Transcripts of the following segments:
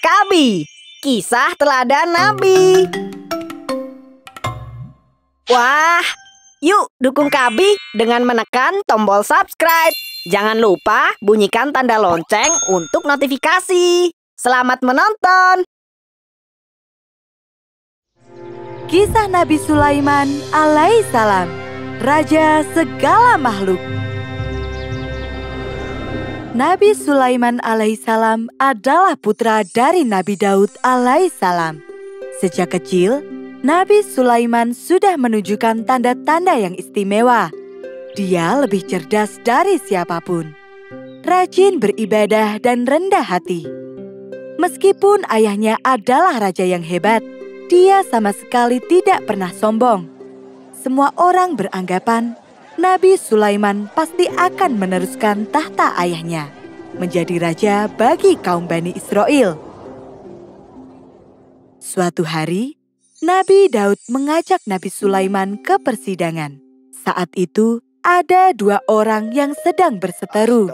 Kabi, kisah teladan Nabi. Wah, yuk dukung Kabi dengan menekan tombol subscribe. Jangan lupa bunyikan tanda lonceng untuk notifikasi. Selamat menonton. Kisah Nabi Sulaiman alaihissalam, raja segala makhluk. Nabi Sulaiman alaihissalam adalah putra dari Nabi Daud alaihissalam. Sejak kecil, Nabi Sulaiman sudah menunjukkan tanda-tanda yang istimewa. Dia lebih cerdas dari siapapun, rajin beribadah dan rendah hati. Meskipun ayahnya adalah raja yang hebat, dia sama sekali tidak pernah sombong. Semua orang beranggapan Nabi Sulaiman pasti akan meneruskan tahta ayahnya, menjadi raja bagi kaum Bani Israel. Suatu hari, Nabi Daud mengajak Nabi Sulaiman ke persidangan. Saat itu, ada dua orang yang sedang berseteru.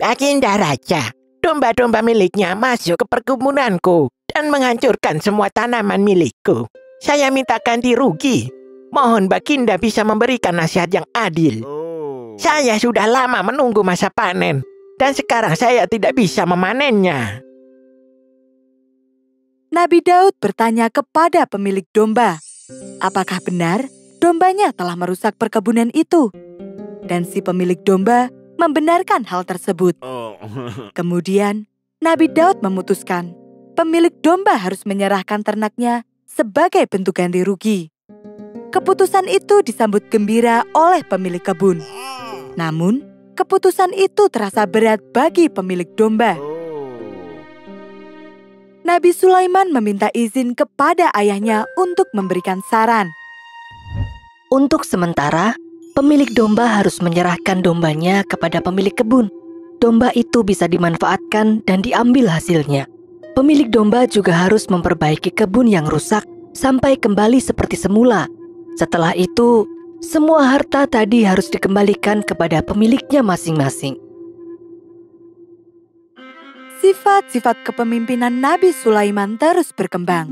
Baginda Raja, domba-domba miliknya masuk ke perkebunanku dan menghancurkan semua tanaman milikku. Saya minta ganti rugi. Mohon Baginda bisa memberikan nasihat yang adil. Saya sudah lama menunggu masa panen, dan sekarang saya tidak bisa memanennya. Nabi Daud bertanya kepada pemilik domba, apakah benar dombanya telah merusak perkebunan itu? Dan si pemilik domba membenarkan hal tersebut. Kemudian, Nabi Daud memutuskan, pemilik domba harus menyerahkan ternaknya sebagai bentuk ganti rugi. Keputusan itu disambut gembira oleh pemilik kebun. Namun, keputusan itu terasa berat bagi pemilik domba. Nabi Sulaiman meminta izin kepada ayahnya untuk memberikan saran. Untuk sementara, pemilik domba harus menyerahkan dombanya kepada pemilik kebun. Domba itu bisa dimanfaatkan dan diambil hasilnya. Pemilik domba juga harus memperbaiki kebun yang rusak sampai kembali seperti semula. Setelah itu, semua harta tadi harus dikembalikan kepada pemiliknya masing-masing. Sifat-sifat kepemimpinan Nabi Sulaiman terus berkembang.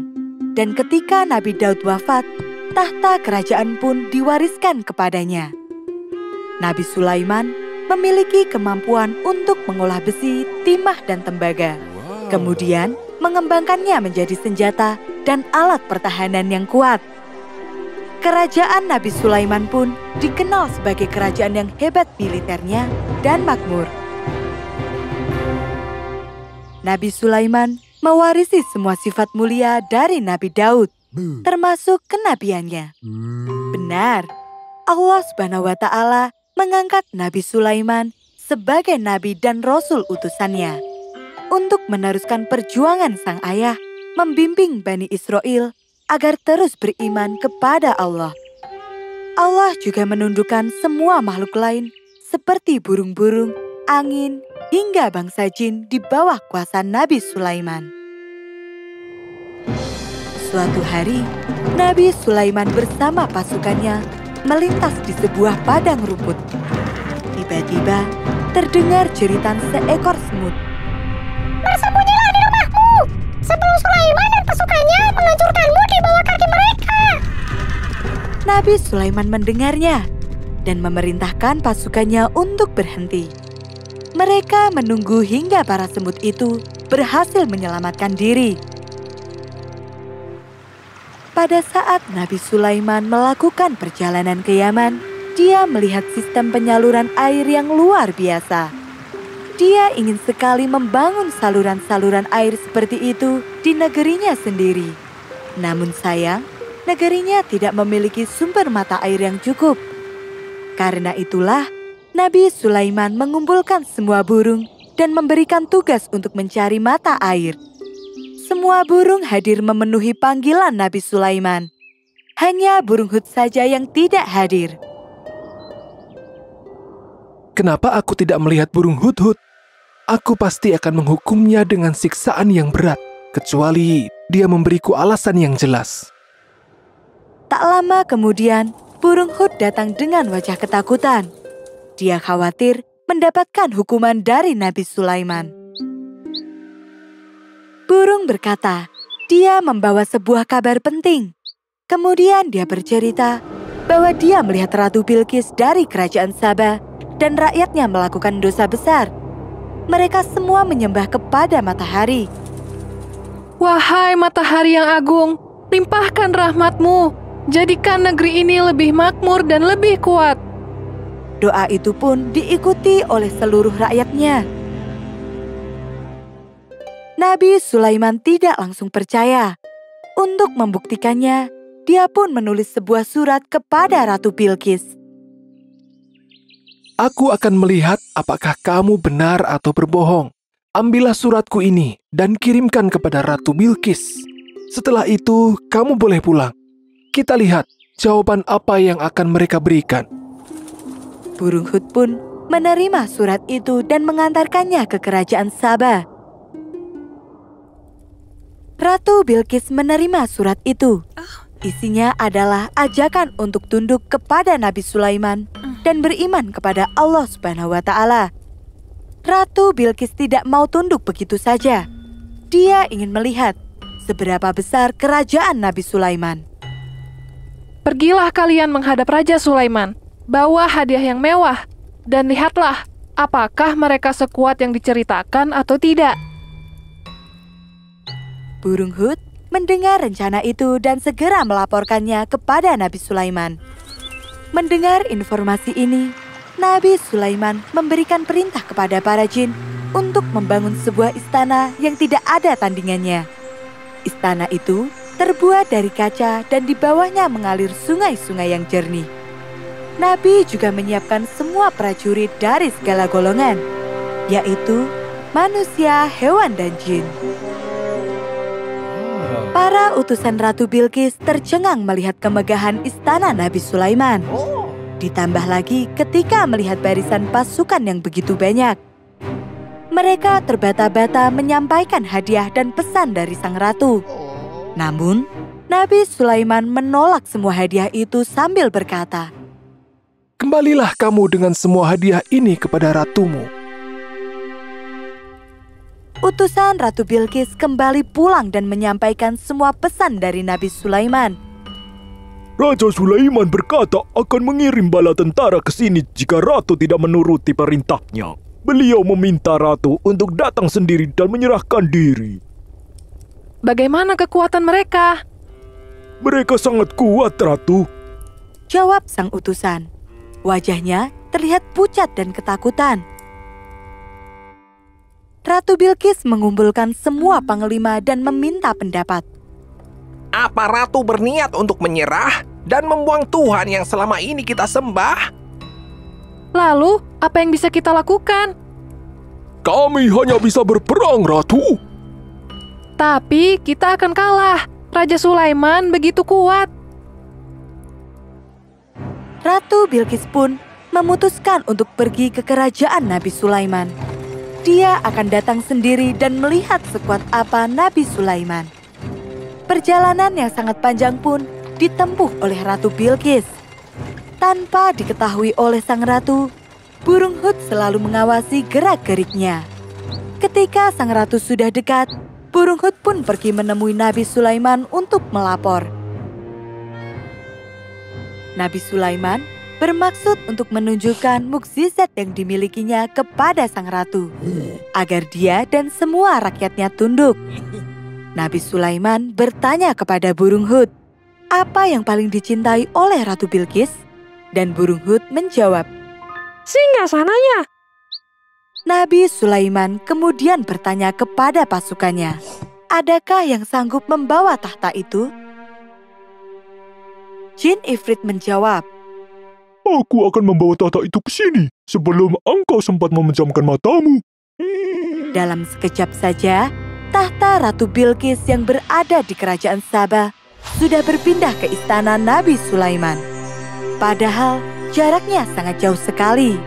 Dan ketika Nabi Daud wafat, tahta kerajaan pun diwariskan kepadanya. Nabi Sulaiman memiliki kemampuan untuk mengolah besi, timah, dan tembaga. Kemudian mengembangkannya menjadi senjata dan alat pertahanan yang kuat. Kerajaan Nabi Sulaiman pun dikenal sebagai kerajaan yang hebat militernya dan makmur. Nabi Sulaiman mewarisi semua sifat mulia dari Nabi Daud, termasuk kenabiannya. Benar, Allah Subhanahu wa Ta'ala mengangkat Nabi Sulaiman sebagai nabi dan rasul utusannya untuk meneruskan perjuangan sang ayah membimbing Bani Israel agar terus beriman kepada Allah. Allah juga menundukkan semua makhluk lain seperti burung-burung, angin, hingga bangsa jin di bawah kuasa Nabi Sulaiman. Suatu hari, Nabi Sulaiman bersama pasukannya melintas di sebuah padang rumput. Tiba-tiba terdengar jeritan seekor semut. Bersembunyilah di rumahmu sebelum Sulaiman dan pasukannya menghancurkanmu di bawah kaki mereka. Nabi Sulaiman mendengarnya dan memerintahkan pasukannya untuk berhenti. Mereka menunggu hingga para semut itu berhasil menyelamatkan diri. Pada saat Nabi Sulaiman melakukan perjalanan ke Yaman, dia melihat sistem penyaluran air yang luar biasa. Dia ingin sekali membangun saluran-saluran air seperti itu di negerinya sendiri. Namun sayang, negerinya tidak memiliki sumber mata air yang cukup. Karena itulah, Nabi Sulaiman mengumpulkan semua burung dan memberikan tugas untuk mencari mata air. Semua burung hadir memenuhi panggilan Nabi Sulaiman. Hanya burung Hud saja yang tidak hadir. Kenapa aku tidak melihat burung Hud-hud? Aku pasti akan menghukumnya dengan siksaan yang berat, kecuali dia memberiku alasan yang jelas. Tak lama kemudian, burung Hud datang dengan wajah ketakutan. Dia khawatir mendapatkan hukuman dari Nabi Sulaiman. berkata, dia membawa sebuah kabar penting. Kemudian dia bercerita bahwa dia melihat Ratu Bilqis dari Kerajaan Saba' dan rakyatnya melakukan dosa besar. Mereka semua menyembah kepada matahari. Wahai matahari yang agung, limpahkan rahmatmu. Jadikan negeri ini lebih makmur dan lebih kuat. Doa itu pun diikuti oleh seluruh rakyatnya. Nabi Sulaiman tidak langsung percaya. Untuk membuktikannya, dia pun menulis sebuah surat kepada Ratu Bilqis. Aku akan melihat apakah kamu benar atau berbohong. Ambillah suratku ini dan kirimkan kepada Ratu Bilqis. Setelah itu, kamu boleh pulang. Kita lihat jawaban apa yang akan mereka berikan. Burung Hud pun menerima surat itu dan mengantarkannya ke Kerajaan Saba'. Ratu Bilqis menerima surat itu. Isinya adalah ajakan untuk tunduk kepada Nabi Sulaiman dan beriman kepada Allah Subhanahu wa Ta'ala. Ratu Bilqis tidak mau tunduk begitu saja. Dia ingin melihat seberapa besar kerajaan Nabi Sulaiman. Pergilah kalian menghadap Raja Sulaiman, bawa hadiah yang mewah, dan lihatlah apakah mereka sekuat yang diceritakan atau tidak. Burung Hud mendengar rencana itu dan segera melaporkannya kepada Nabi Sulaiman. Mendengar informasi ini, Nabi Sulaiman memberikan perintah kepada para jin untuk membangun sebuah istana yang tidak ada tandingannya. Istana itu terbuat dari kaca dan di bawahnya mengalir sungai-sungai yang jernih. Nabi juga menyiapkan semua prajurit dari segala golongan, yaitu manusia, hewan, dan jin. Para utusan Ratu Bilqis tercengang melihat kemegahan istana Nabi Sulaiman. Ditambah lagi ketika melihat barisan pasukan yang begitu banyak. Mereka terbata-bata menyampaikan hadiah dan pesan dari sang ratu. Namun, Nabi Sulaiman menolak semua hadiah itu sambil berkata, "Kembalilah kamu dengan semua hadiah ini kepada ratumu." Utusan Ratu Bilqis kembali pulang dan menyampaikan semua pesan dari Nabi Sulaiman. Raja Sulaiman berkata akan mengirim bala tentara ke sini jika ratu tidak menuruti perintahnya. Beliau meminta ratu untuk datang sendiri dan menyerahkan diri. Bagaimana kekuatan mereka? Mereka sangat kuat, Ratu, jawab sang utusan. Wajahnya terlihat pucat dan ketakutan. Ratu Bilqis mengumpulkan semua panglima dan meminta pendapat. Apa Ratu berniat untuk menyerah dan membuang Tuhan yang selama ini kita sembah? Lalu, apa yang bisa kita lakukan? Kami hanya bisa berperang, Ratu. Tapi kita akan kalah. Raja Sulaiman begitu kuat. Ratu Bilqis pun memutuskan untuk pergi ke kerajaan Nabi Sulaiman. Dia akan datang sendiri dan melihat sekuat apa Nabi Sulaiman. Perjalanan yang sangat panjang pun ditempuh oleh Ratu Bilqis. Tanpa diketahui oleh sang ratu, burung Hud selalu mengawasi gerak-geriknya. Ketika sang ratu sudah dekat, burung Hud pun pergi menemui Nabi Sulaiman untuk melapor. Nabi Sulaiman bermaksud untuk menunjukkan mukjizat yang dimilikinya kepada sang ratu, agar dia dan semua rakyatnya tunduk. Nabi Sulaiman bertanya kepada burung Hud, apa yang paling dicintai oleh Ratu Bilqis? Dan burung Hud menjawab, singgasananya. Nabi Sulaiman kemudian bertanya kepada pasukannya, adakah yang sanggup membawa tahta itu? Jin Ifrit menjawab, aku akan membawa tahta itu ke sini sebelum engkau sempat memejamkan matamu. Dalam sekejap saja, tahta Ratu Bilqis yang berada di Kerajaan Saba' sudah berpindah ke istana Nabi Sulaiman. Padahal jaraknya sangat jauh sekali.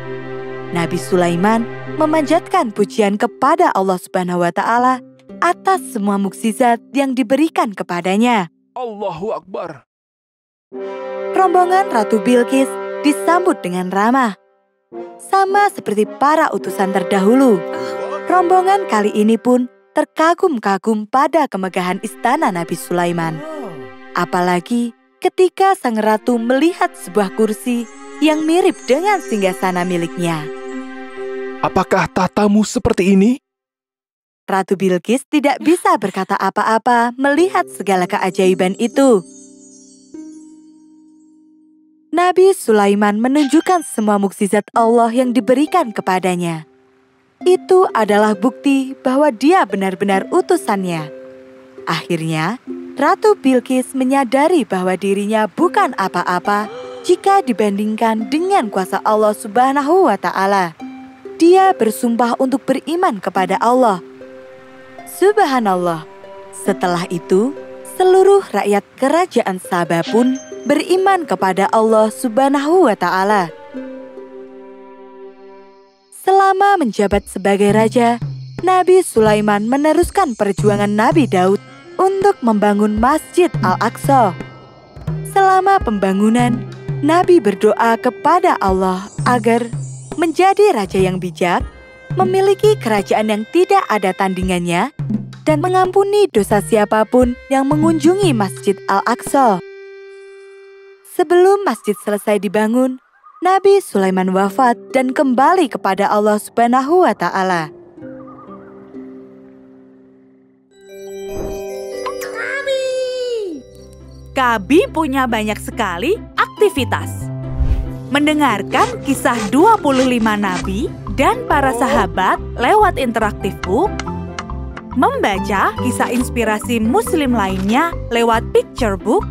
Nabi Sulaiman memanjatkan pujian kepada Allah Subhanahu wa Ta'ala atas semua mukjizat yang diberikan kepadanya. Allahu Akbar. Rombongan Ratu Bilqis disambut dengan ramah. Sama seperti para utusan terdahulu, rombongan kali ini pun terkagum-kagum pada kemegahan istana Nabi Sulaiman. Apalagi ketika sang ratu melihat sebuah kursi yang mirip dengan singgasana miliknya. Apakah tahtamu seperti ini? Ratu Bilqis tidak bisa berkata apa-apa melihat segala keajaiban itu. Nabi Sulaiman menunjukkan semua mukjizat Allah yang diberikan kepadanya. Itu adalah bukti bahwa dia benar-benar utusannya. Akhirnya, Ratu Bilqis menyadari bahwa dirinya bukan apa-apa jika dibandingkan dengan kuasa Allah Subhanahu wa Ta'ala. Dia bersumpah untuk beriman kepada Allah. Subhanallah, setelah itu seluruh rakyat kerajaan Saba pun beriman kepada Allah Subhanahu wa Ta'ala. Selama menjabat sebagai raja, Nabi Sulaiman meneruskan perjuangan Nabi Daud untuk membangun Masjid Al-Aqsa. Selama pembangunan, Nabi berdoa kepada Allah agar menjadi raja yang bijak, memiliki kerajaan yang tidak ada tandingannya, dan mengampuni dosa siapapun yang mengunjungi Masjid Al-Aqsa. Sebelum masjid selesai dibangun, Nabi Sulaiman wafat dan kembali kepada Allah Subhanahu wa Ta'ala. Kabi punya banyak sekali aktivitas. Mendengarkan kisah 25 nabi dan para sahabat lewat interaktif book, membaca kisah inspirasi muslim lainnya lewat picture book,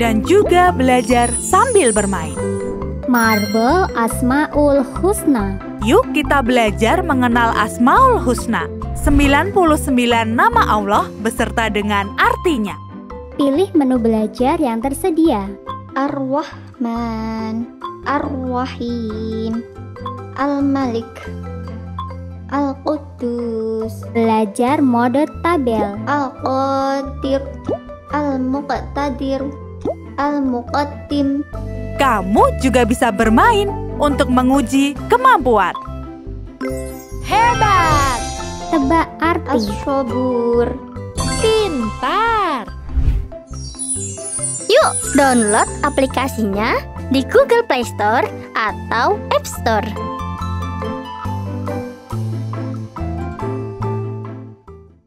dan juga belajar sambil bermain. Marble Asma'ul Husna. Yuk kita belajar mengenal Asma'ul Husna, 99 nama Allah beserta dengan artinya. Pilih menu belajar yang tersedia. Ar-Rahman, Ar-Rahim, Al-Malik, Al-Quddus. Belajar mode tabel. Al-Qadir, Al-Muqtadir, Al-Muqaddim. Kamu juga bisa bermain untuk menguji kemampuan. Hebat! Tebak arti. As-Sabur, pintar. Yuk download aplikasinya di Google Play Store atau App Store.